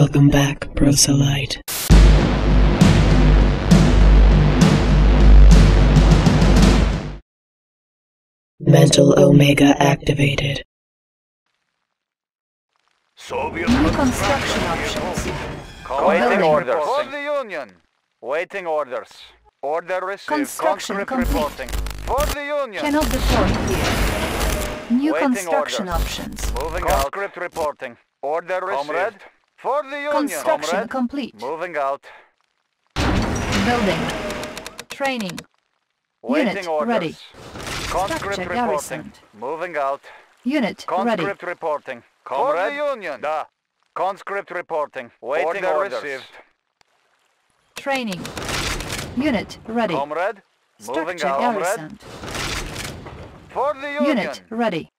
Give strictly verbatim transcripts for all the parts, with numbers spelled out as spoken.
Welcome back, Procellite. Mental Omega activated. Soviet construction options. Waiting orders. All the Union. Waiting orders. Order received. Construction reporting. For the Union. Cannot report here. New waiting construction orders. Options. Moving out. Conscript reporting. Order received. Comrade. For the Union. Construction comrade. Complete. Moving out. Building. Training. Waiting unit orders. Ready. Conscript structure reporting. Moving out. Unit conscript ready. Conscript reporting. Comrade. For the Union. Da. Conscript reporting. Waiting order orders. Received. Training. Unit ready. Comrade. Moving out. Comrade. For the Union. Unit ready.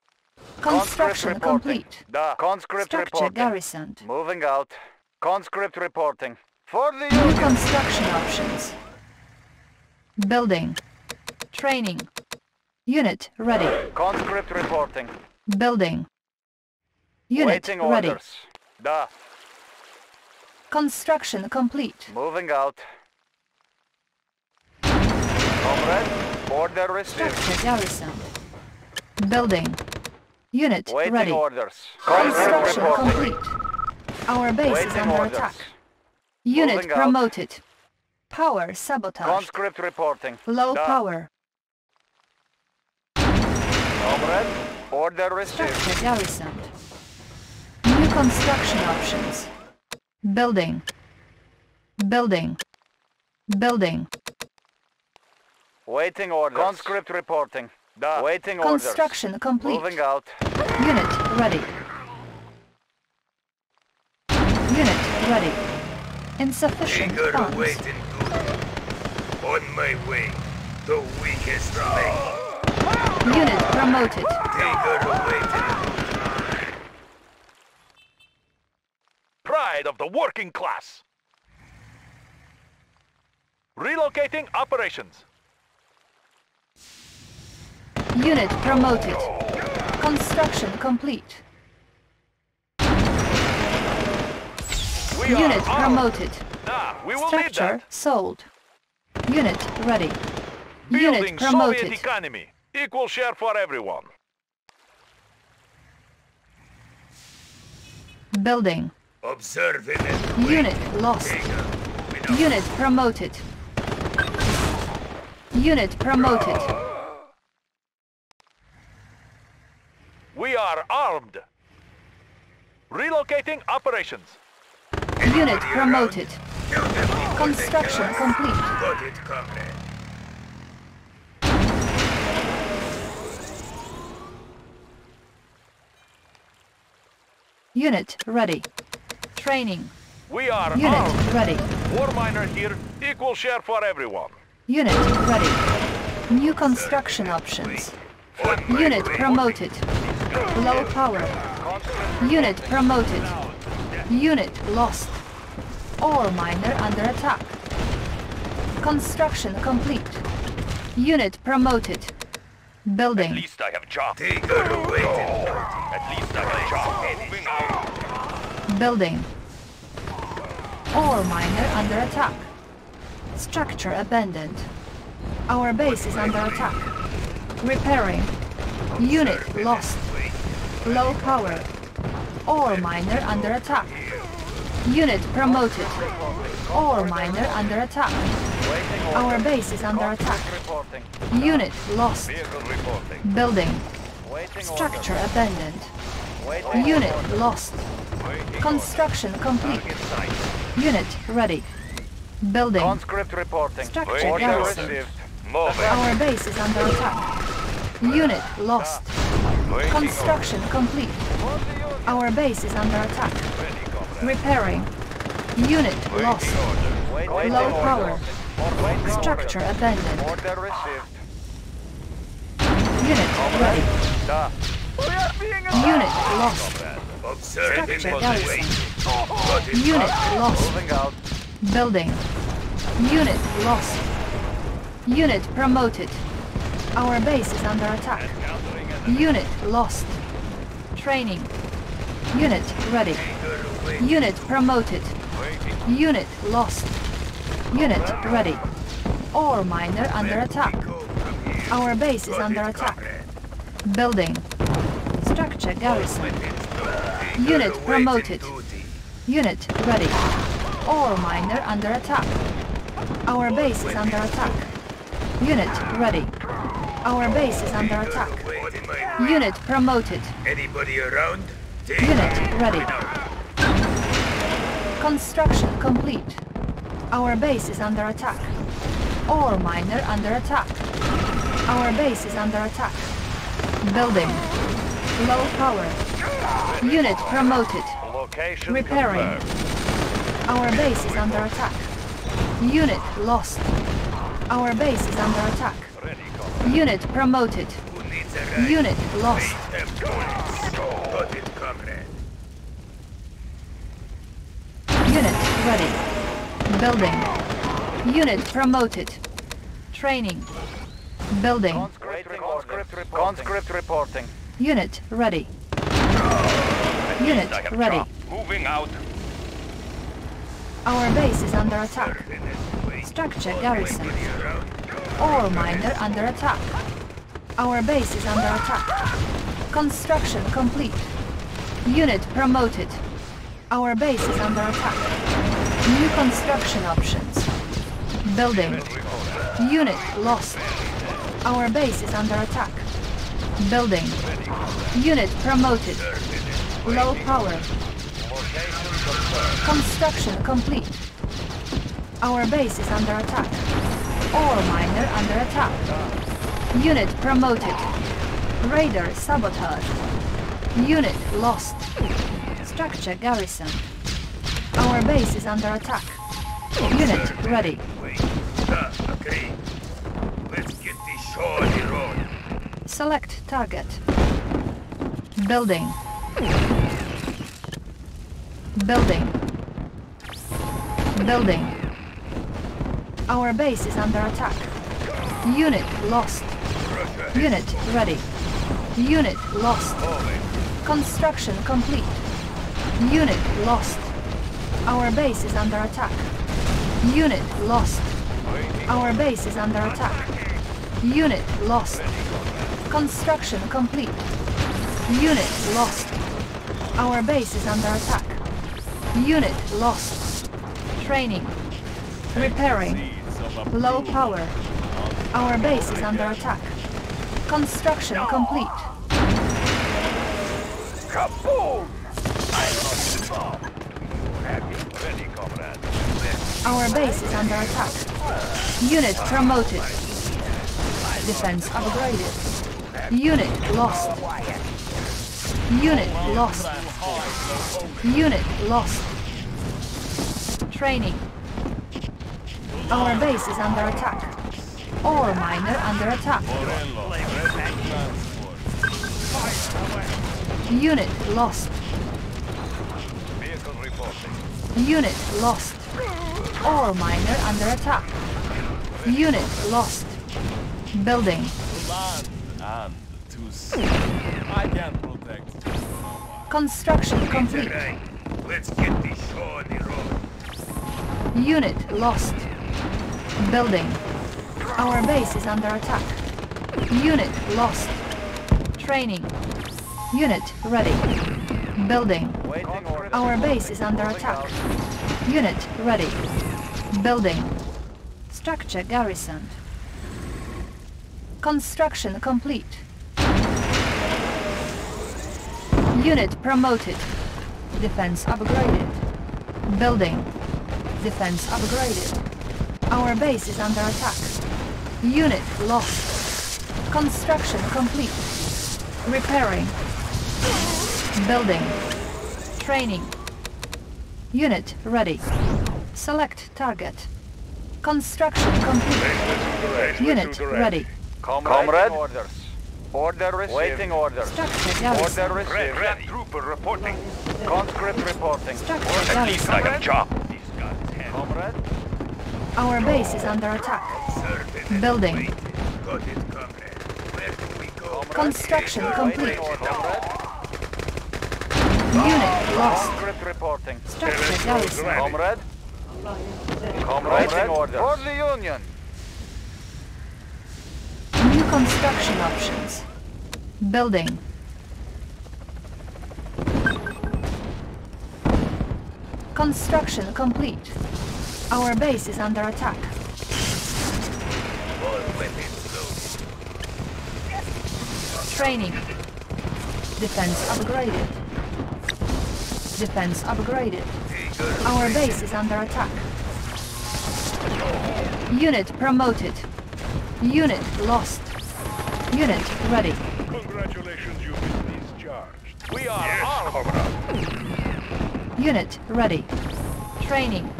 Construction complete. Da. Conscript reporting. Garrisoned. Moving out. Conscript reporting. For the Union. New construction options. Building. Training. Unit ready. Conscript reporting. Building. Unit waiting ready. Orders. Da. Construction complete. Moving out. Comrade, order received. Structure garrison. Building. Unit waiting ready. Orders. Construction reporting. Complete. Our base waiting is under orders. Attack. Unit moving promoted. Out. Power sabotage. Conscript reporting. Low da. Power. Comrade, order received. Structure garrisoned. New construction options. Building. Building. Building. Waiting orders. Conscript reporting. Da. Waiting orders. Construction complete. Moving out. Unit ready. Unit ready. Insufficient funds. Waiting. On my way. The weakest thing. Unit promoted. Pride of the working class. Relocating operations. Unit promoted. Construction complete. We unit promoted. Nah, we will structure need that. Sold. Unit ready. Building unit promoted. Soviet economy. Equal share for everyone. Building. Observing it. Unit lost. Unit promoted. Unit promoted. We are armed. Relocating operations. Unit promoted. Construction complete. Got it, comrade. Unit ready. Training. We are unit armed. Ready. War miner here. Equal share for everyone. Unit ready. New construction options. Unit promoted. Low power. Unit promoted. Unit lost. Ore miner under attack. Construction complete. Unit promoted. Building. At least I have job. Take her away. At least I have job. Building. Ore miner under attack. Structure abandoned. Our base is under attack. Repairing. Unit lost. Low power. Ore miner under attack. Unit promoted. Ore miner under attack. Our base is under attack. Unit lost. Building. Structure abandoned. Unit lost. Construction complete. Unit ready. Building. Structure garrisoned. Our base is under attack. Unit lost. Construction complete. Our base is under attack. Repairing. Unit lost. Low power. Structure abandoned. Order received. Unit ready. Unit lost. Structure garrison. Unit lost. Building. Unit lost. Unit promoted. Our base is under attack. Unit lost. Training. Unit ready. Quickly. Unit promoted. Waiting. Unit lost. Unit ready. Ore miner under attack. Our base is under attack. Building. Structure garrison. Unit promoted. Unit ready. Ore miner under attack. Our base is under attack. Unit ready. Our base is under attack. Unit promoted. Anybody around? Unit ready. Construction complete. Our base is under attack. Ore miner under attack. Our base is under attack. Building. Low power. Unit promoted. Repairing. Our base is under attack. Unit lost. Our base is under attack. Unit promoted. Unit lost. Unit ready. Building. Unit promoted. Training. Building. Conscript reporting. Conscript reporting. Unit ready. Unit ready. Moving out. Our base is under attack. Structure garrison. Ore miner under attack. Our base is under attack. Construction complete. Unit promoted. Our base is under attack. New construction options. Building. Unit lost. Our base is under attack. Building. Unit promoted. Low power. Construction complete. Our base is under attack. Ore miner under attack. Unit promoted. Radar sabotage. Unit lost. Structure garrison. Our base is under attack. Unit ready. Okay. Let's get this show on your own. Select target. Building. Building. Building. Our base is under attack. Unit lost. Unit ready. Unit lost. Construction complete. Unit lost. Our base is under attack. Unit lost. Our base is under attack. Unit lost. Construction complete. Unit lost. Our base is under attack. Unit lost. Training. Repairing. Low power. Our base is under attack. Construction complete. Kaboom! I lost the bomb. Ready, comrade. Our base is under attack. Unit promoted. Defense upgraded. Unit lost. Unit lost. Unit lost. Training. Our base is under attack. Ore miner under attack. Unit lost. Unit lost. Ore miner under attack. Unit lost. Building. Construction complete. Let's get this show on the road. Unit lost. Building. Our base is under attack. Unit lost. Training. Unit ready. Building. Our base is under attack. Unit ready. Building. Structure garrisoned. Construction complete. Unit promoted. Defense upgraded. Building. Defense upgraded. Our base is under attack. Unit lost. Construction complete. Repairing. Building. Training. Unit ready. Select target. Construction complete. Unit ready. Comrade. Order received. Waiting order. Structure order received. Red trooper reporting. Conscript reporting. Structure at least I got a job. Comrade. Our base is under attack. Building. Construction complete. Unit lost. Concrete reporting. Structure lost. Comrade. Comrade in order. For the Union. New construction options. Building. Construction complete. Our base is under attack. Training. Defense upgraded. Defense upgraded. Our base is under attack. Unit promoted. Unit lost. Unit ready. Congratulations, you've been discharged. We are yes, armed. Unit ready. Training.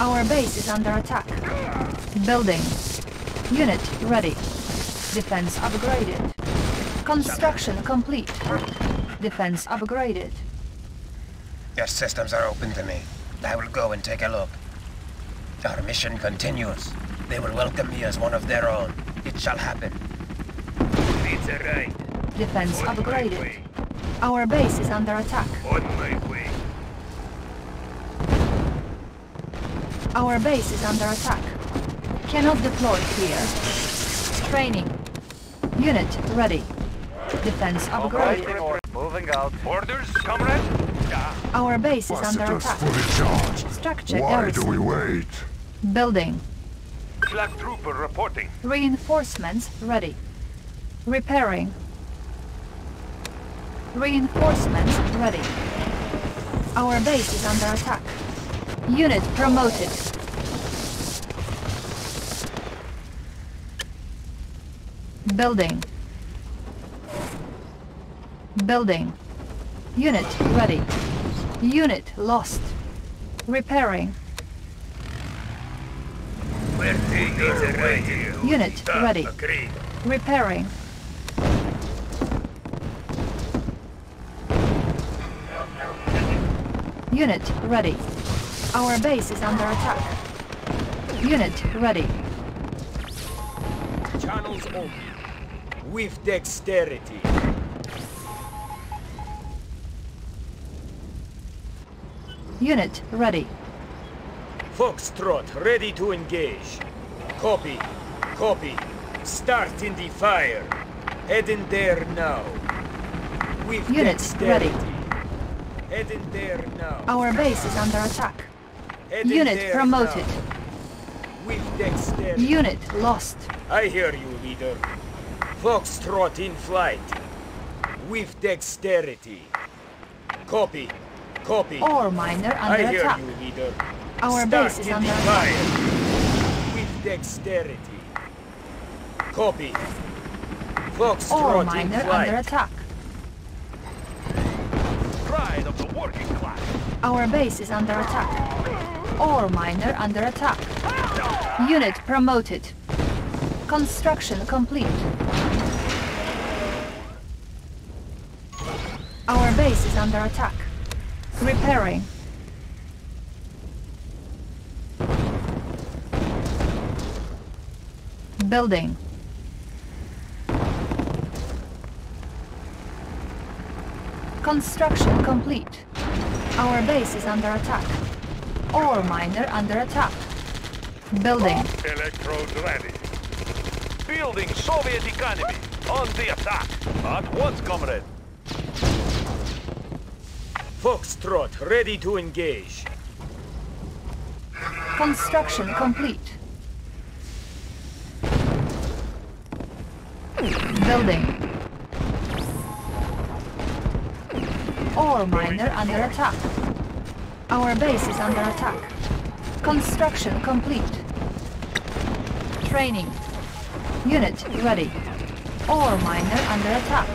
Our base is under attack. Building. Unit ready. Defense upgraded. Construction complete. Defense upgraded. Your systems are open to me. I will go and take a look. Our mission continues. They will welcome me as one of their own. It shall happen. It's a right. Defense on upgraded. Our base is under attack. On my way. Our base is under attack. Cannot deploy here. Training. Unit ready. Defense upgraded. Moving out. Orders, comrade. Yeah. Our base is under attack. Structure. Why garrison. Do we wait? Building. Flak trooper reporting. Reinforcements ready. Repairing. Reinforcements ready. Our base is under attack. Unit promoted. Building. Building. Unit ready. Unit lost. Repairing. Unit ready. Repairing. Unit ready. Our base is under attack. Unit ready. Channels open. With dexterity. Unit ready. Foxtrot ready to engage. Copy. Copy. Start in the fire. Head in there now. With Unit dexterity. Ready. Head in there now. Our base is under attack. Head Unit promoted. Now. With dexterity. Unit lost. I hear you, leader. Foxtrot in flight. With dexterity. Copy. Copy. Or miner under I attack. Hear you, leader. Our Start base is under attack. Fire. With dexterity. Copy. Foxtrot Or miner in flight. Under attack. Pride of the working class. Our base is under attack. Or miner under attack. Unit promoted. Construction complete. Our base is under attack. Repairing. Building. Construction complete. Our base is under attack. Ore miner under attack. Building. Electrode ready. Building Soviet economy. On the attack. At once, comrade. Foxtrot ready to engage. Construction complete. Building. Ore miner under attack. Our base is under attack. Construction complete. Training. Unit ready. Ore miner under attack.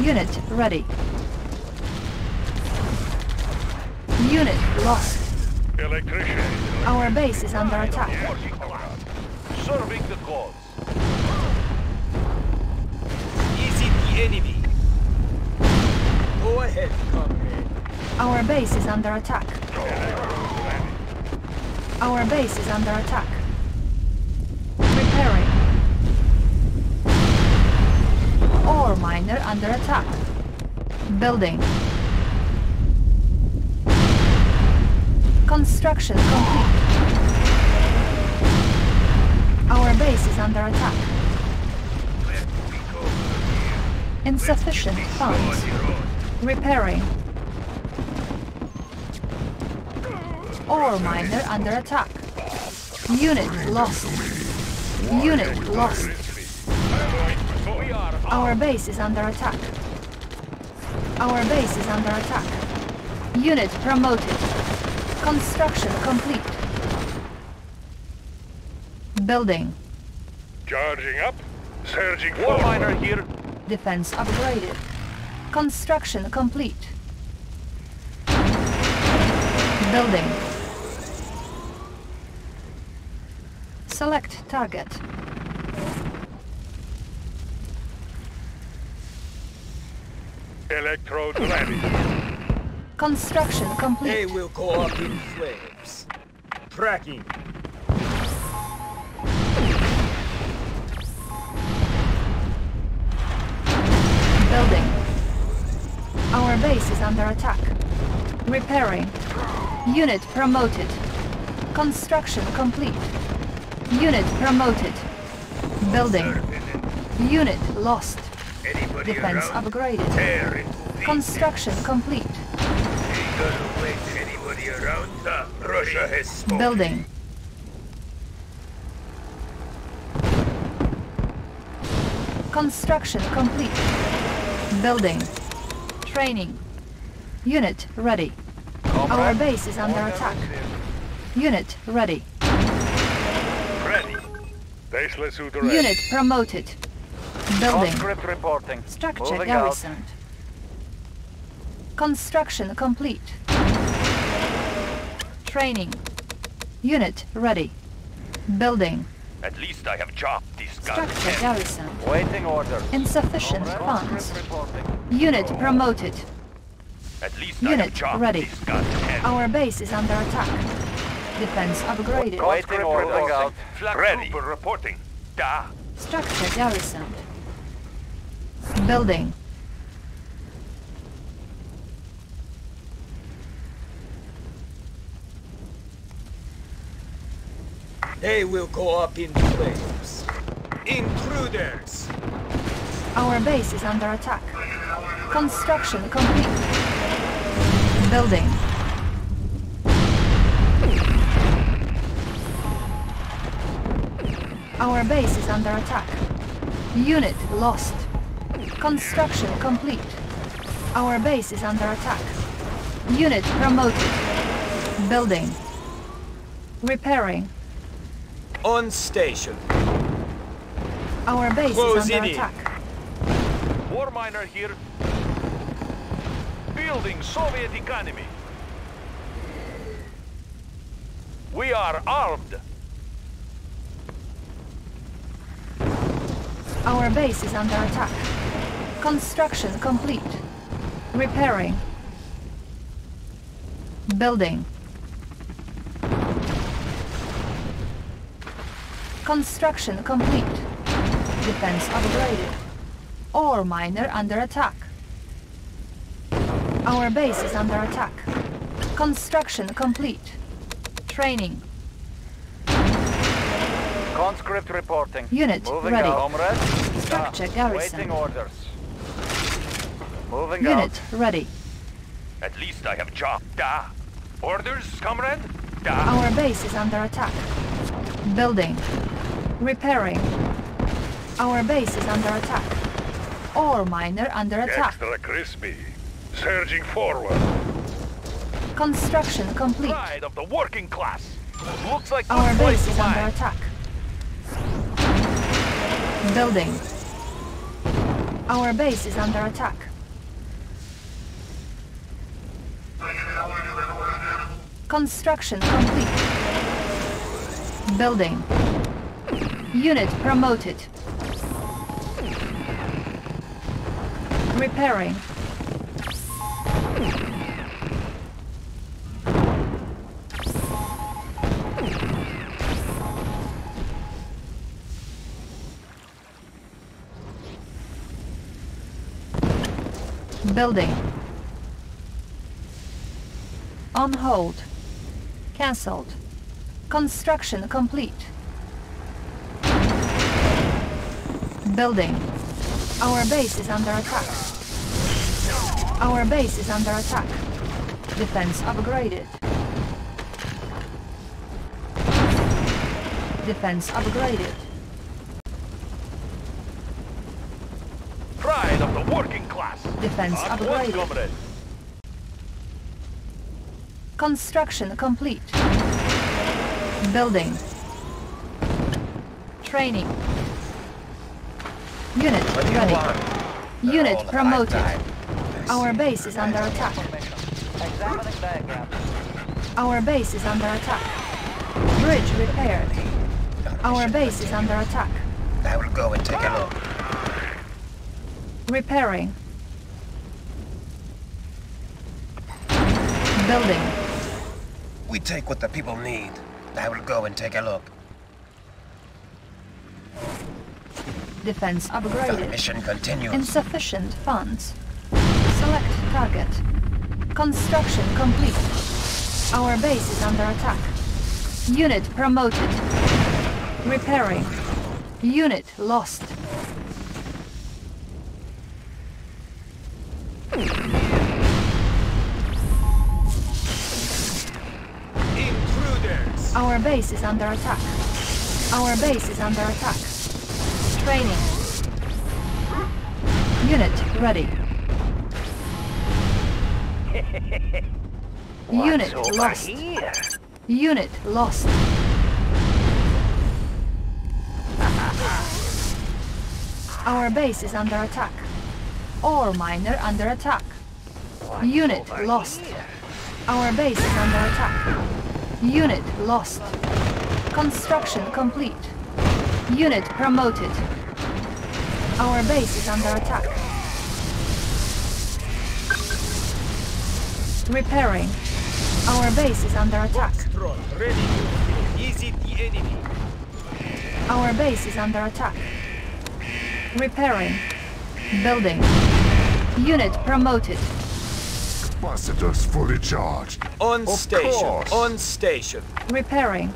Unit ready. Unit lost. Electrician. Our base is under attack. Serving the cause. Is it the enemy? Go ahead, comrade. Our base is under attack. Our base is under attack. Repairing. Ore miner under attack. Building. Construction complete. Our base is under attack. Insufficient funds. Repairing. Ore miner under attack. Unit lost. Unit lost. Our base is under attack. Our base is under attack. Unit promoted. Construction complete. Building. Charging up. Surging forward. Ore miner here. Defense upgraded. Construction complete. Building. Select target. Electrode ready. Construction complete. They will go up in flames. Tracking. Building. Our base is under attack. Repairing. Unit promoted. Construction complete. Unit promoted. Building. Unit lost. Defense upgraded. Construction complete. Building. Construction complete. Building. Training. Unit ready. Our base is under attack. Unit ready. Ready. Unit promoted. Building. Structure garrisoned. Construction complete. Training. Unit ready. Building. At least I have chopped this gun. Structure garrisoned. Waiting order. Insufficient funds. Unit promoted. At least Unit ready. Our base is under attack. Defense upgraded. Waiting order. Ready. Reporting. Da. Structure garrisoned. Building. They will go up in flames. Intruders. Our base is under attack. Construction complete. Building. Our base is under attack. Unit lost. Construction complete. Our base is under attack. Unit promoted. Building. Repairing. On station. Our base Close is under in attack. In. War miner here. Building Soviet economy. We are armed. Our base is under attack. Construction complete. Repairing. Building. Construction complete. Defense upgraded. Ore miner under attack. Our base is under attack. Construction complete. Training. Conscript reporting. Unit Moving ready. Out. Structure garrison. Waiting orders. Moving Unit out. ready. At least I have job. Da. Orders, comrade? Da. Our base is under attack. Building. Repairing. Our base is under attack. Ore miner under attack. Extra crispy. Surging forward. Construction complete. Pride of the working class. Looks like our base is under attack. Building. Our base is under attack. Construction complete. Building. Unit promoted. Repairing. Building. On hold. Cancelled. Construction complete. Building. Our base is under attack. Our base is under attack. Defense upgraded. Defense upgraded. Pride of the working class. Defense upgraded. Construction complete. Building. Training. Unit ready. Unit promoted. Our base is under attack. Our base is under attack. Bridge repaired. Our base is under attack. I will go and take a look. Repairing. Building. We take what the people need. I will go and take a look. Defense upgraded. Mission continues. Insufficient funds. Select target. Construction complete. Our base is under attack. Unit promoted. Repairing. Unit lost. Intruders. Our base is under attack. Our base is under attack. Training. Unit ready. Unit lost. Here? Unit lost. Our base is under attack. All miner under attack. What's Unit lost. Here? Our base is under attack. Unit lost. Construction complete. Unit promoted. Our base is under attack. Repairing. Our base is under attack. Our base is under attack. Repairing. Building. Unit promoted. Capacitors fully charged. On station. On station. Repairing.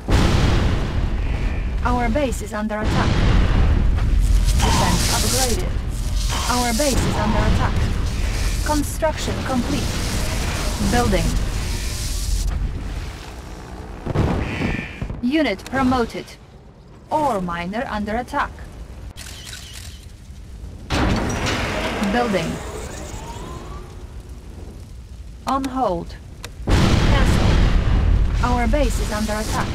Our base is under attack. Defense upgraded. Our base is under attack. Construction complete. Building. Unit promoted. Ore miner under attack. Building. On hold. Cancelled. Our base is under attack.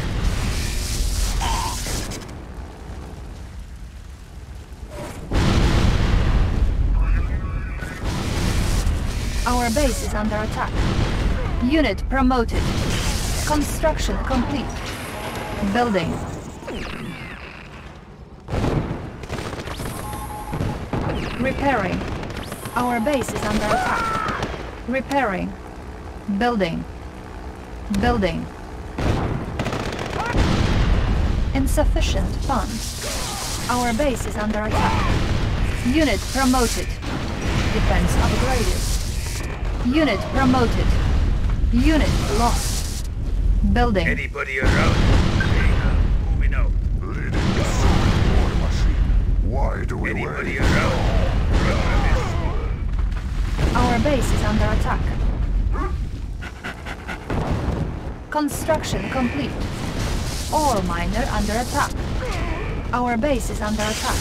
Our base is under attack. Unit promoted. Construction complete. Building. Repairing. Our base is under attack. Repairing. Building. Building. Insufficient funds. Our base is under attack. Unit promoted. Defense upgraded. Unit promoted. Unit lost. Building. Anybody around? Moving out. Leading the solid war machine. Why do we Anybody wait? Anybody around? Our base is under attack. Construction complete. Ore miner under attack. Our base is under attack.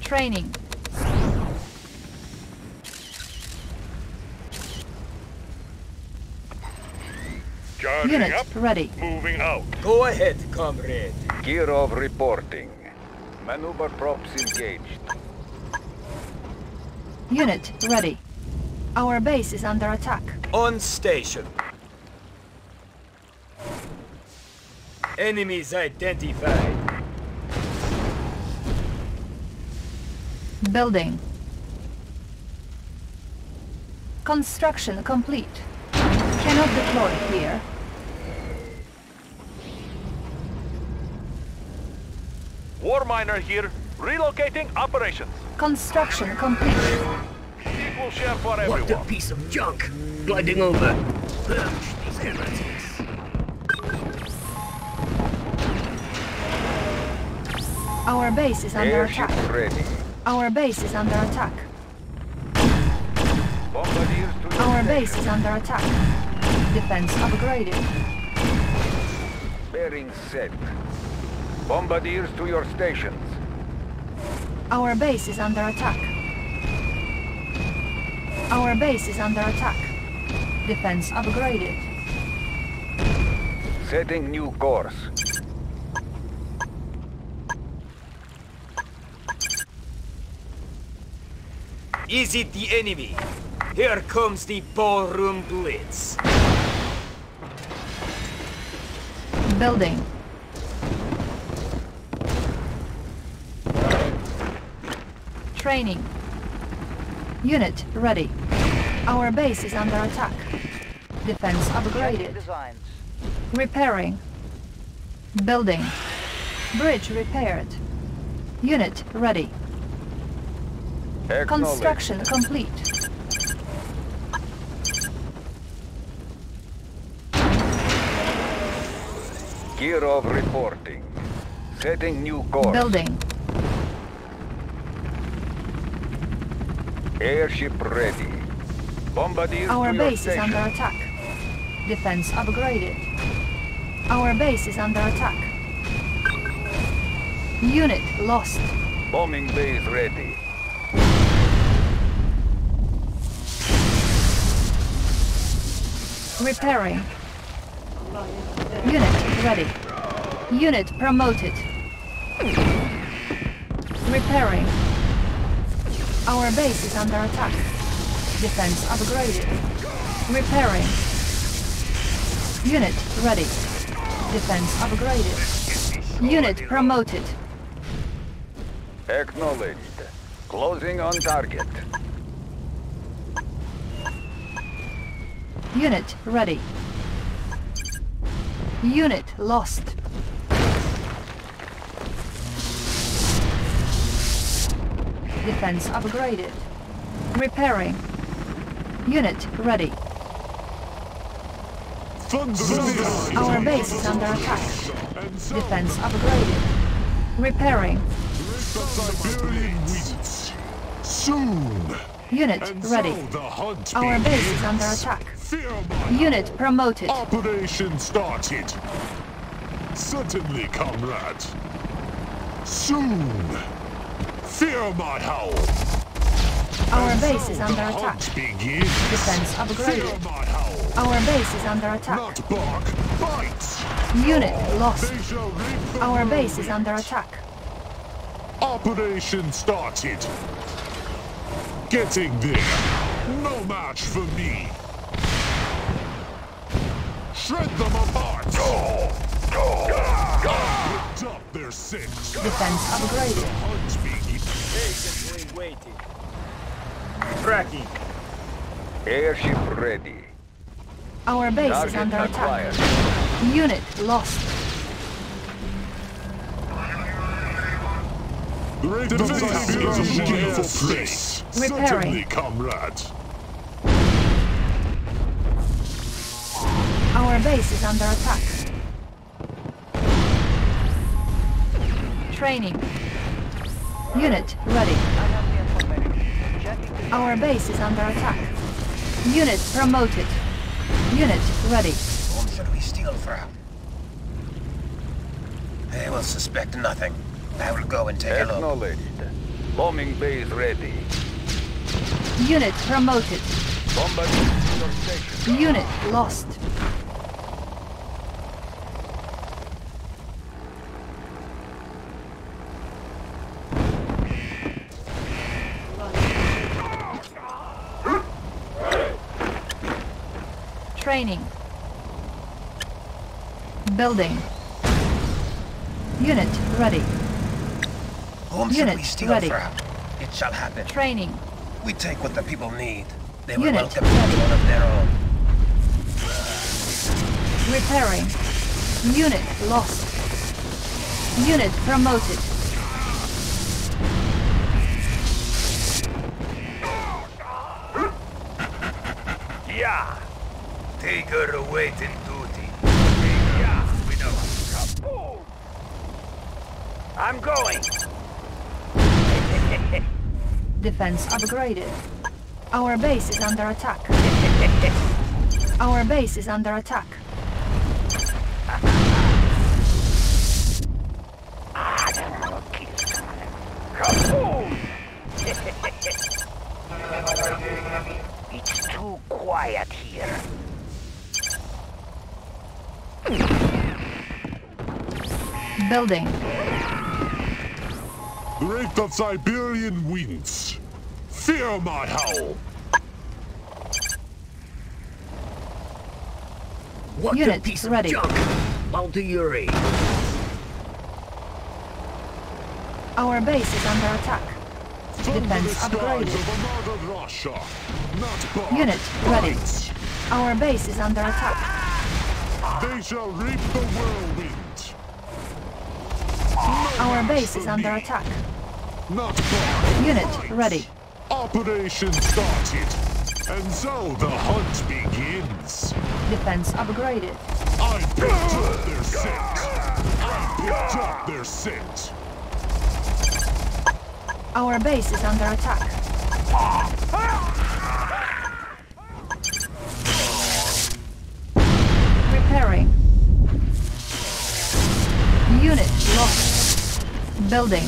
Training. Charging Unit up, ready. Moving out. Go ahead, comrade. Kirov reporting. Maneuver props engaged. Unit ready. Our base is under attack. On station. Enemies identified. Building. Construction complete. Cannot deploy here. War miner here, relocating operations. Construction complete. Equal share for everyone. What a piece of junk! Gliding over. These heretics. Our base is under airship attack. Ready. Our base is under attack. Our base is under attack. Defense upgraded. Bearing set. Bombardiers to your stations. Our base is under attack. Our base is under attack. Defense upgraded. Setting new course. Is it the enemy? Here comes the ballroom blitz. Building. Training. Unit ready. Our base is under attack. Defense upgraded. Repairing. Building. Bridge repaired. Unit ready. Construction complete. Kirov reporting. Setting new course. Building. Airship ready. Bombardier. Our base is under attack. Defense upgraded. Our base is under attack. Unit lost. Bombing base ready. Repairing. Unit ready. Unit promoted. Repairing. Our base is under attack. Defense upgraded. Repairing. Unit ready. Defense upgraded. Unit promoted. Acknowledged. Closing on target. Unit ready. Unit lost. Defense upgraded. Repairing. Unit ready. Our base is under attack. Defense upgraded. Repairing. Soon. Unit ready. Our base is under attack. Unit promoted. Operation started. Certainly, comrade. Soon. Fear my howl. Our base is under attack. Defense upgraded. Our base is under attack. Not bark, bite. Unit lost. Our base is under attack. Operation started. Getting there. No match for me. Shred them apart! Go! Go! Go! Up their six. Defense upgraded. Patiently waiting. Tracking. Airship ready. Our base target is under acquired. Attack. Unit lost. The base is a wonderful place. Repairing. Certainly, comrade. Our base is under attack. Training. Unit ready. Our base is under attack. Unit promoted. Unit ready. Whom should we steal from? They will suspect nothing. I will go and take a look. Acknowledged. Bombing base ready. Unit promoted. Bombardment to your station. Unit lost. Training. Building. Unit ready. Whom should we steal ready. From? It shall happen. Training. We take what the people need. They will welcome one of their own. Repairing. Unit lost. Unit promoted. Yeah. Take her away to duty. Yeah, we know. Kaboom. I'm going. Defense upgraded. Our base is under attack. Our base is under attack. It's too quiet here. Building. Rate of Siberian winds. Fear my howl. What Unit a piece ready. Of junk! Multi-Uri. Our base is under attack. Defense upgraded. Unit ready. Our base is under attack. They shall reap the whirlwind. Our base is under attack. Not bad. Unit ready. Operation started. And so the hunt begins. Defense upgraded. I picked up their scent. I picked up their scent. Our base is under attack. Repairing. Unit lost. Building.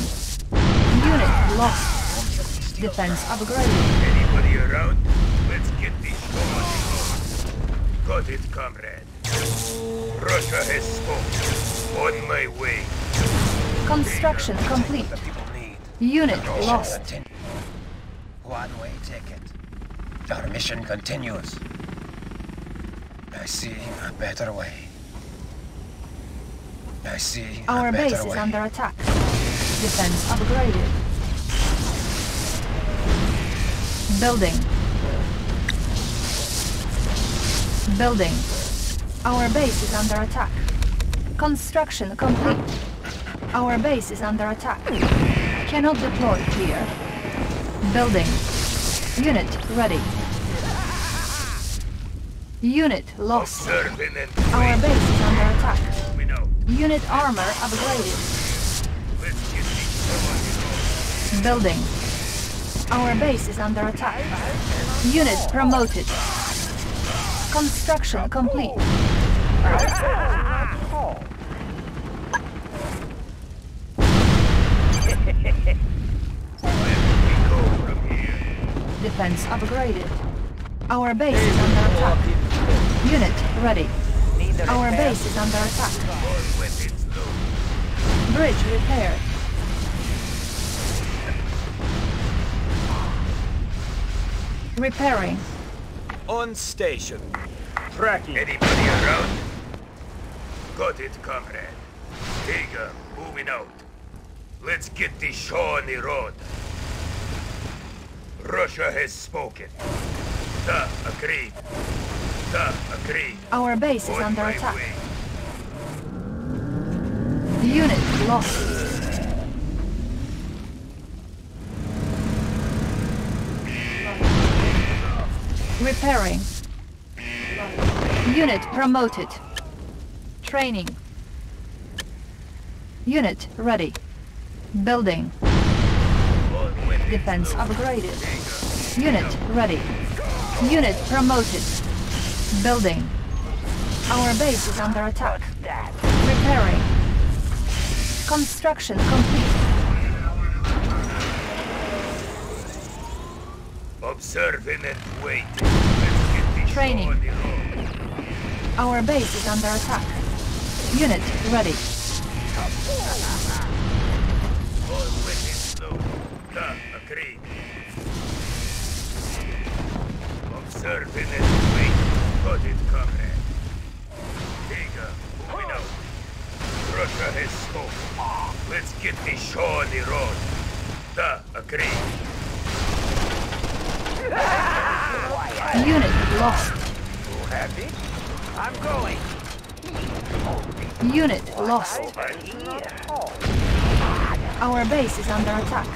Unit lost. Defense upgraded. Anybody around? Let's get this going. Got it, comrade. Russia has spoken. On my way. Construction complete. Unit lost. One-way ticket. Our mission continues. I see a better way. I see Our a better way. Our base is under attack. Defense upgraded. Building. Building. Our base is under attack. Construction complete. Our base is under attack. Cannot deploy here. Building. Unit ready. Unit lost. Our base is under attack. We know. Unit armor upgraded. Let's Building. Our base is under attack. Unit promoted. Construction complete. Defense upgraded. Our base is under attack. Unit ready. Our base is under attack. Bridge repaired. Repairing. On station. Tracking. Anybody around? Got it, comrade. Tiger, moving out. Let's get this show on the road. Russia has spoken. The agreed. The agreed. Our base is under attack. Unit lost. Repairing. Unit promoted. Training. Unit ready. Building. Defense upgraded. Unit ready. Unit promoted. Building. Our base is under attack. Repairing. Construction complete. Observing and waiting. Training. Our base is under attack. Unit ready. Agreed. Observing and waiting. Got it, comrade. Tiger, moving out. Russia has spoken. Let's get this show on the road. The agreed. Unit lost. Too happy? I'm going. Unit lost. Our base is under attack.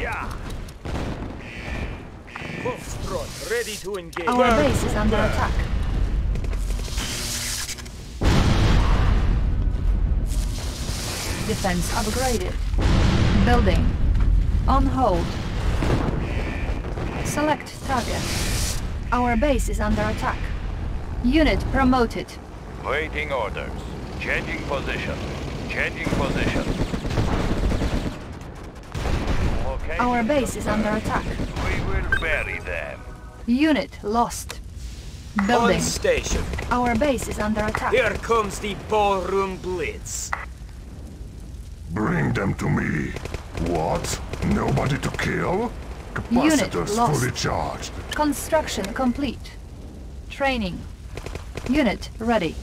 Yeah. Ready to engage. Our base is under attack. Defense upgraded. Building. On hold. Select target. Our base is under attack. Unit promoted. Waiting orders. Changing position. Changing position. Location. Our base is under attack. We will bury them. Unit lost. Building. On station. Our base is under attack. Here comes the ballroom blitz. Bring them to me. What? Nobody to kill? Capacitors fully charged. Construction complete. Training. Unit ready.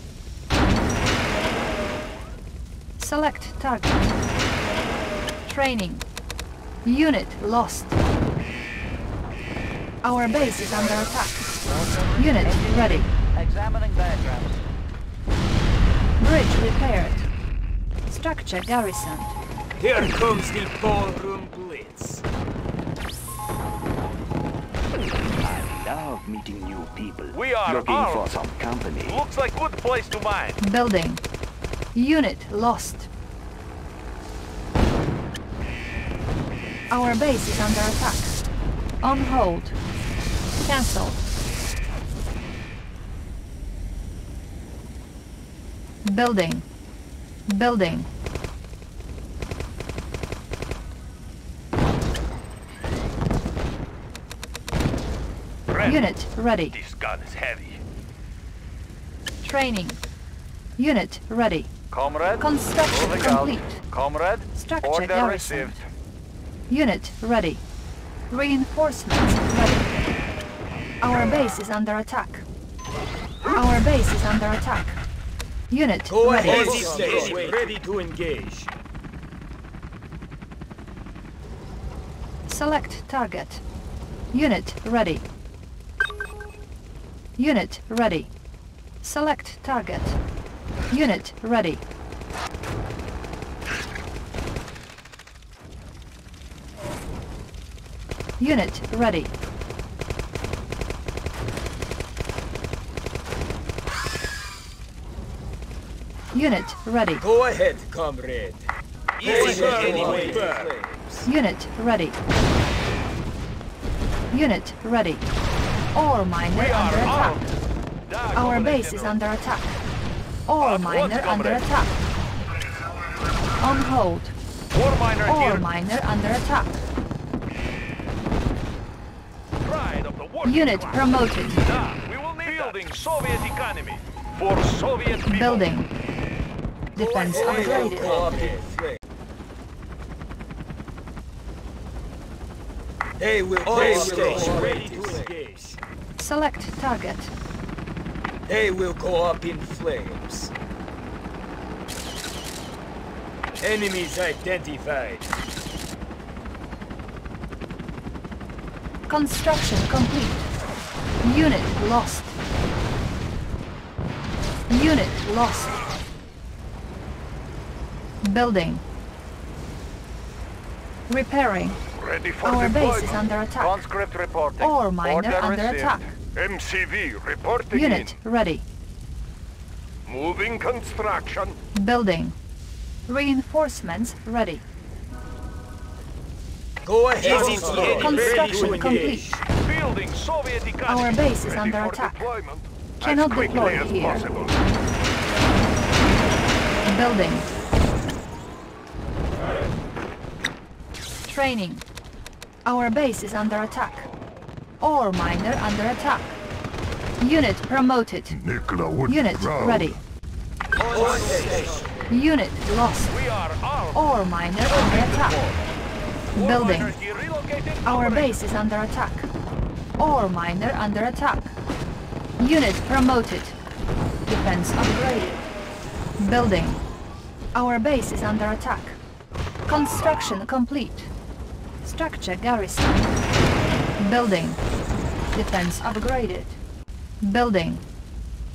Select target. Training. Unit lost. Our base is under attack. Unit ready. Examining diagrams. Bridge repaired. Structure garrisoned. Here comes the ballroom blitz. I love meeting new people. We are looking armed. For some company. Looks like good place to mine. Building. Unit lost. Our base is under attack. On hold. Cancel. Building. Building. Ready. Unit ready. This gun is heavy. Training. Unit ready. Comrade. Construction complete. Out. Comrade. Structure order received. Unit ready. Reinforcements ready. Our base is under attack. Our base is under attack. Unit Go ready. Ahead. Ready to engage. Select target. Unit ready. Unit ready. Select target. Unit ready. Unit ready. Unit ready. Go ahead, comrade. Easy anyway. Unit ready. Unit ready. All miner under attack. Our base is under attack. All miner under attack. On hold. All miner under attack. Unit promoted. We will need building Soviet economy for Soviet people. Building. Defense upgraded. They will all station ready to engage. Select target. They will go up in flames. Enemies identified. Construction complete. Unit lost. Unit lost. Building. Repairing. Ready for Our deployment. Base is under attack. Conscript reporting. All miner under received. Attack. M C V reporting. Unit in. Ready. Moving construction. Building. Reinforcements ready. Go ahead. Construction complete. Building Soviet economy. Our base is ready under attack. Deployment. Cannot deploy here. Possible. Building. Training. Our base is under attack. Ore miner under attack. Unit promoted. Nikola would Unit proud. Ready. Ore Unit lost. We are Ore miner under attack. Building. Our base is under attack. Ore miner under attack. Unit promoted. Defense upgraded. Building. Our base is under attack. Construction complete. Structure garrison. Building. Defense upgraded. Building.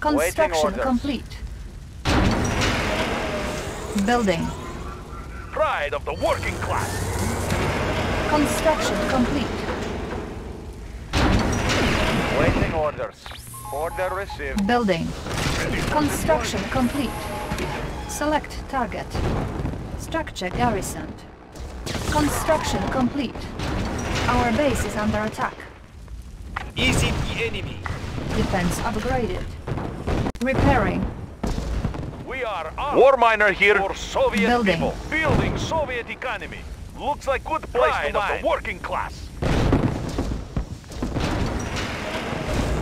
Construction complete. Building. Pride of the working class. Construction complete. Waiting orders. Order received. Building. Construction complete. Select target. Structure garrisoned. Construction complete. Our base is under attack. Is it the enemy? Defense upgraded. Repairing. We are armed. War miner here for Soviet building. People. Building Soviet economy. Looks like good place to the working class.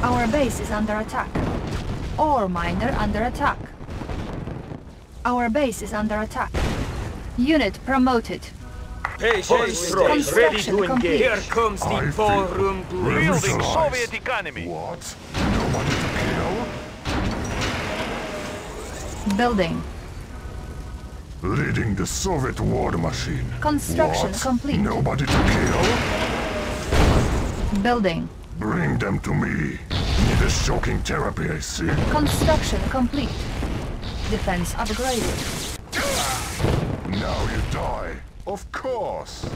Our base is under attack. Ore miner under attack. Our base is under attack. Unit promoted. Patience ready to engage. Here comes the ballroom building Soviet economy. What? Nobody to kill? Building. Leading the Soviet war machine. Construction what? Complete. Nobody to kill? Building. Bring them to me. Need a shocking therapy, I see. Construction complete. Defense upgraded. Now you die. Of course.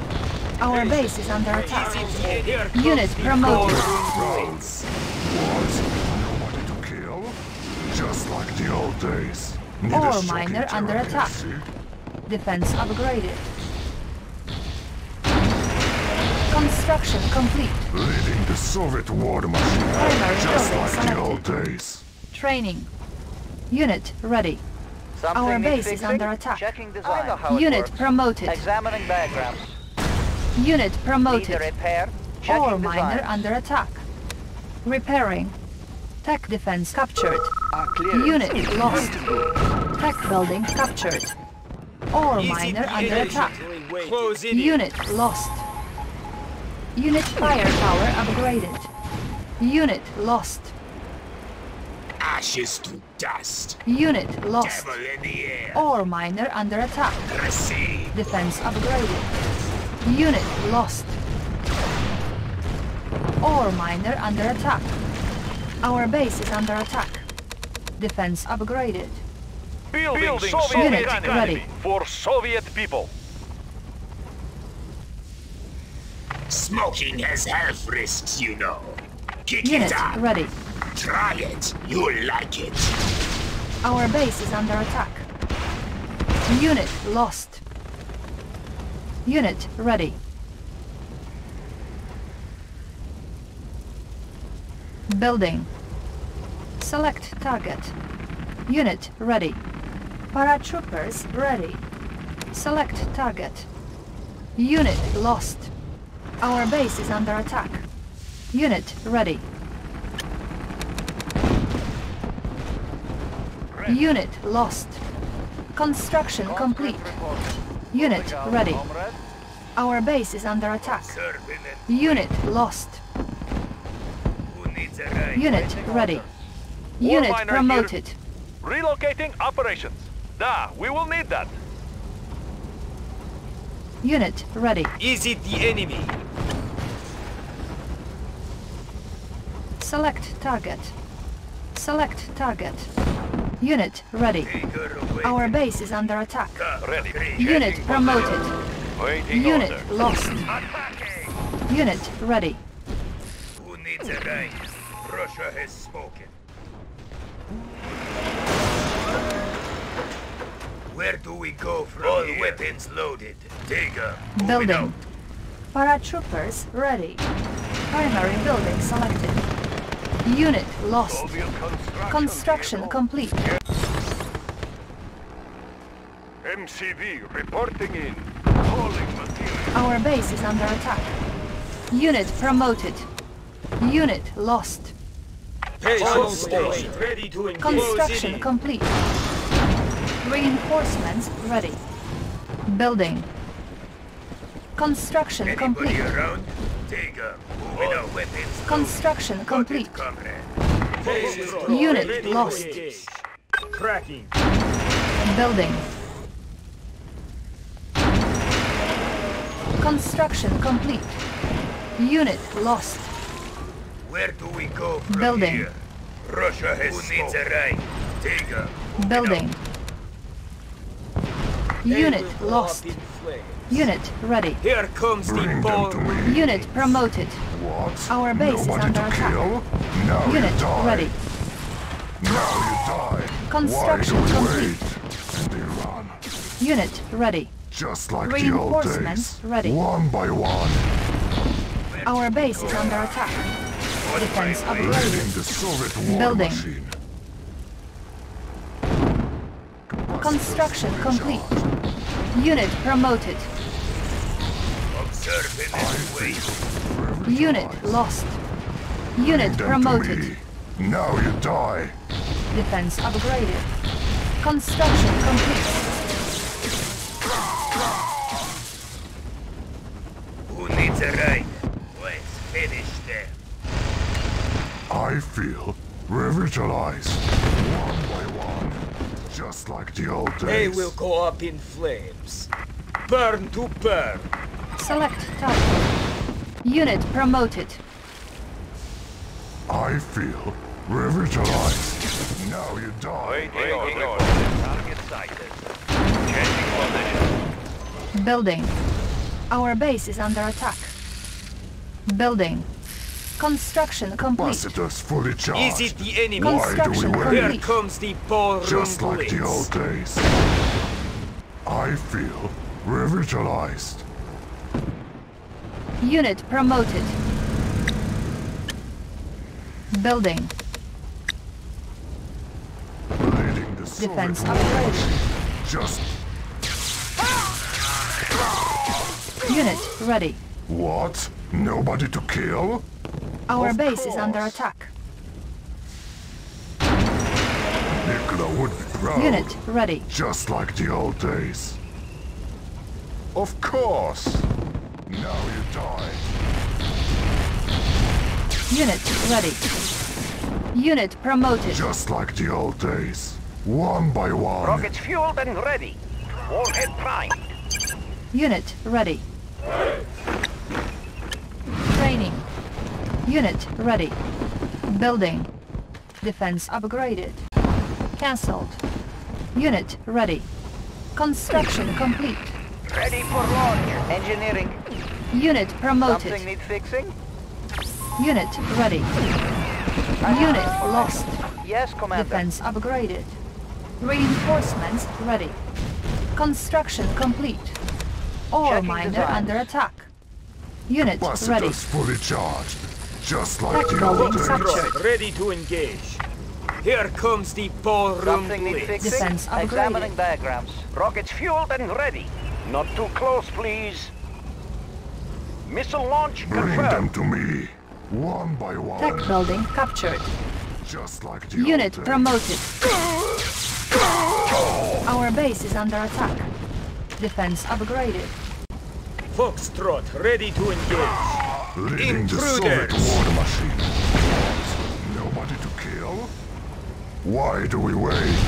Our base is under attack. Unit promoted. What? Nobody to kill? Just like the old days. Need All miner under attack. Defense upgraded. Construction complete. Leading the Soviet war machine. Primary just like selected. The old days. Training. Unit ready. Something Our base fixing? Is under attack. Unit works. Promoted. Examining backgrounds. Unit promoted. Repair. Ore miner under attack. Repairing. Tech defense captured. Unit lost. Tech building captured. Ore miner under attack. Unit lost. Unit firepower upgraded. Unit lost. Ashes to dust. Unit lost. Devil in the air. Ore miner under attack. Receive. Defense upgraded. Unit lost. Ore miner under attack. Our base is under attack. Defense upgraded. Building, Building Soviet unit ready for Soviet people. Smoking has health risks, you know. Kick Unit it up. Ready. Try it. You'll like it. Our base is under attack. Unit lost. Unit ready. Building. Select target. Unit ready. Paratroopers ready. Select target. Unit lost. Our base is under attack. Unit ready. Red. Unit lost. Construction complete. Unit ready. Our base is under attack. Unit lost. Unit ready. Unit promoted. Here. Relocating operations. Da, we will need that. Unit ready. Is it the enemy? Select target. Select target. Unit ready. Our base is under attack. Ready. Unit promoted. Waiting Unit order. Lost. Attacking. Unit ready. Who needs a rain? Russia has spoken. Where do we go from All here? Weapons loaded. Digger. Building. Paratroopers ready. Primary building selected. Unit lost. Construction, construction complete. M C V reporting in. Calling material. Our base is under attack. Unit promoted. Unit lost. Ready to construction complete. Reinforcements ready. Building. Construction Anybody complete. Around? Take a construction complete. Unit ready lost. Cracking. Building. Construction complete. Unit lost. Where do we go from Building. Here? Russia has Who needs a right? Take a Building. Unit lost. Unit ready. Here comes Bring the ball. Unit promoted. What? Our base Nobody is under attack. Now Unit you die. ready. Now you die. Construction complete. And they run. Unit ready. Just like Reinforcements the old days. ready. One by one. Our base is under attack. Defense upgraded. The Soviet war Building. Machine. Construction complete. Unit promoted. Unit lost. Unit promoted. Now you die. Defense upgraded. Construction complete. Who needs a ride? Let's finish them. I feel revitalized. One by one. Just like the old days. They will go up in flames. Burn to burn. Select target. Unit promoted. I feel revitalized. Now you die. Waiting on target sighted. Changing position. Building. Our base is under attack. Building. Construction complete. Fully charged. Is it the enemy? Construction Why do we wait? Here comes the ball. Just like blitz. the old days. I feel revitalized. Unit promoted. Building. Leading the Defense upgrade. Just. Unit ready. What? Nobody to kill? Our of base course. is under attack. Nikola would be proud. Unit ready. Just like the old days. Of course. Now you die. Unit ready. Unit promoted. Just like the old days. One by one. Rockets fueled and ready. Warhead primed. Unit ready. Training. Unit ready. Building. Defense upgraded. Cancelled. Unit ready. Construction complete. Ready for launch. Engineering. Unit promoted. Something needs fixing? Unit ready. Unit lost. Yes, Commander. Defense upgraded. Reinforcements ready. Construction complete. Ore miner under attack. Unit ready. Fully charged. Just like the old Ready to engage. Here comes the ballroom. Defense upgraded. Examining diagrams. Rockets fueled and ready. Not too close, please. Missile launch confirmed. Bring them to me. One by one. Tech building captured. Just like the Unit old promoted. Our base is under attack. Defense upgraded. Foxtrot ready to engage. Leading Intruders. the Soviet war machine. Nobody to kill? Why do we wait?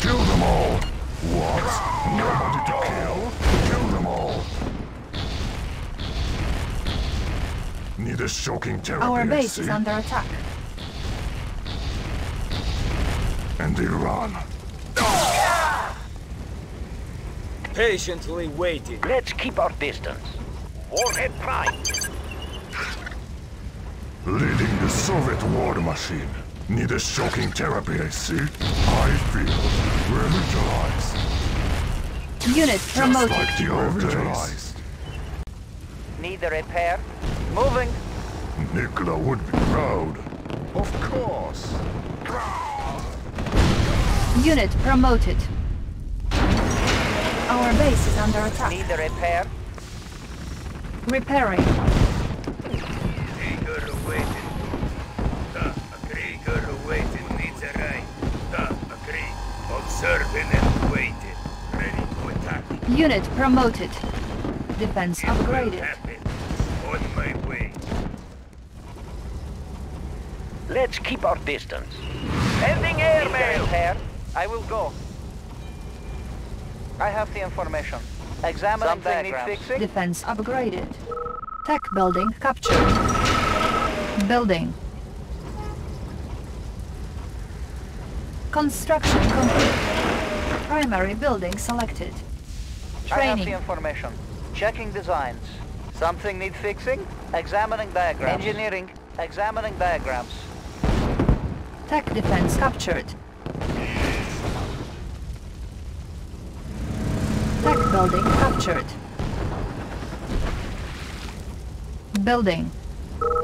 Kill them all! What? Nobody to kill? Kill them all! Need a shocking therapy, Our base is under attack. And they run. Patiently waiting. Let's keep our distance. Warhead prime. Leading the Soviet war machine. Need a shocking therapy, I see. I feel revitalized. Unit promoted. Just like the old days. Need a repair? Moving. Nikola would be proud. Of course. Unit promoted. Our base is under attack. Need a repair? Repairing. And waiting, ready to attack. Unit promoted. Defense it upgraded. On my way. Let's keep our distance. Ending airmail. I will go. I have the information. Examine Something needs fixing. Defense upgraded. Tech building captured. Building. Construction complete. Primary building selected. Training. I have the information. Checking designs. Something need fixing? Examining diagrams. Engineering. Examining diagrams. Tech defense captured. Tech building captured. Building.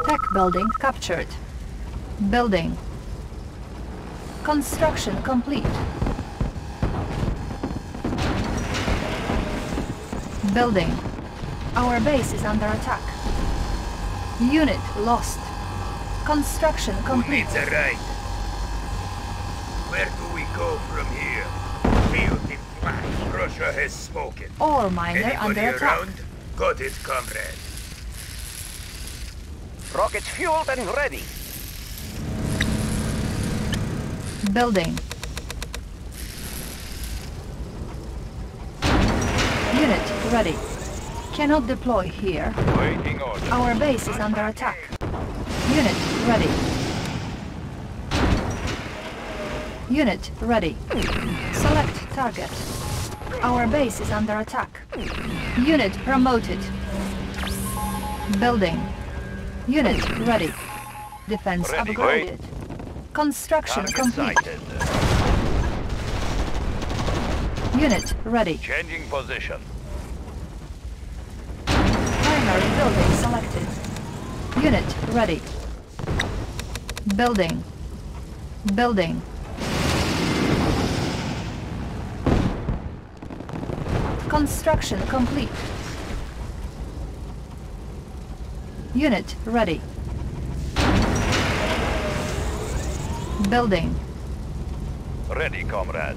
Tech building captured. Building. Construction complete. Building. Our base is under attack. Unit lost. Construction complete. Units arrived. Where do we go from here? Field in flash. Russia has spoken. Ore miner under attack. Around? Got it, comrade. Rockets fueled and ready. Building. Unit ready. Cannot deploy here. Waiting order. Our base is under attack. Unit ready. Unit ready. Select target. Our base is under attack. Unit promoted. Building. Unit ready. Defense ready, upgraded. Wait. Construction target complete. Sighted. Unit ready. Changing position. Primary building selected. Unit ready. Building. Building. Construction complete. Unit ready. Building. Ready, comrade.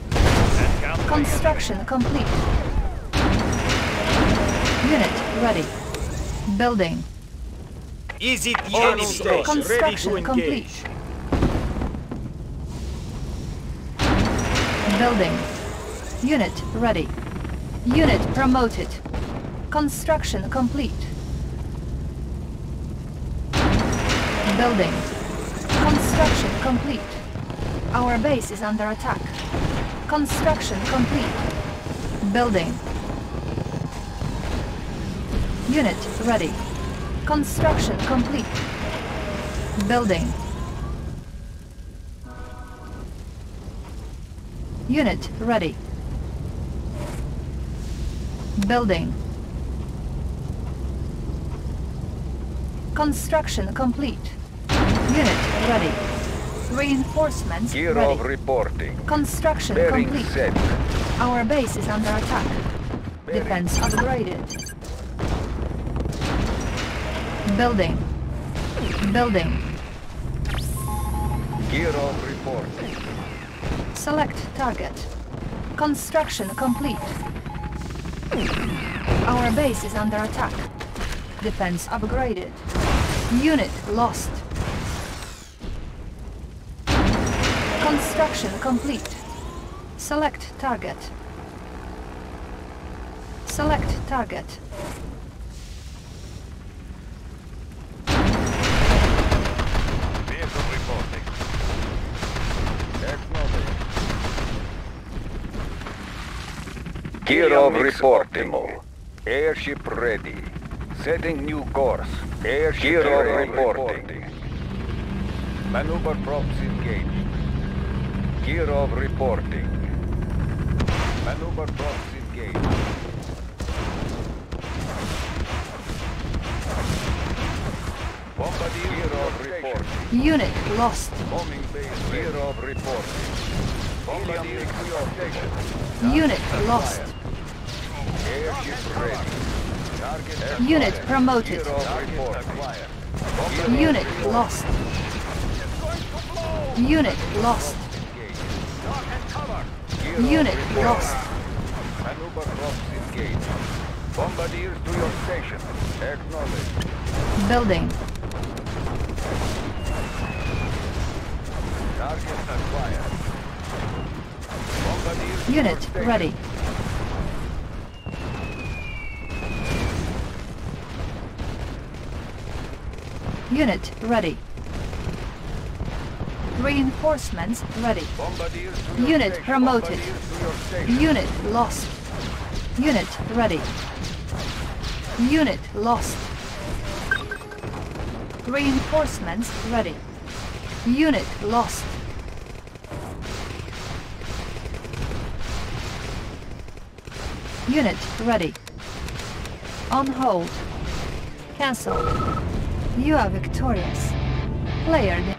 Construction complete. Unit ready. Building. Is it unit? Construction complete. Building. Unit ready. Unit promoted. Construction complete. Building. Construction complete. Our base is under attack. Construction complete. Building. Unit ready. Construction complete. Building. Unit ready. Building. Construction complete. Unit ready. Reinforcements ready. Kirov reporting. Construction bearing complete. Set. Our base is under attack. Bearing. Defense upgraded. Building. Building. Kirov reporting. Select target. Construction complete. Our base is under attack. Defense upgraded. Unit lost. Construction complete. Select target. Select target. Vehicle reporting. Acknowledged. Kirov reporting. Airship ready. Setting new course. Airship ready. Reporting. Maneuver props engaged. Kirov reporting. Maneuver props engaged. Bombardier Kirov reporting. Unit lost. Bombing base Kirov reporting. Bombardier Kirov. Unit lost. Airship ready. Target acquired. Unit promoted. Target Unit lost. Unit lost. Unit lost. Maneuver props engaged. Bombardiers to your station. Acknowledged. Building. Target acquired. Bombardiers. Unit ready. Unit ready. Reinforcements ready. Unit station. Promoted. Unit lost. Unit ready. Unit lost. Reinforcements ready. Unit lost. Unit ready. On hold. Cancelled. You are victorious. Player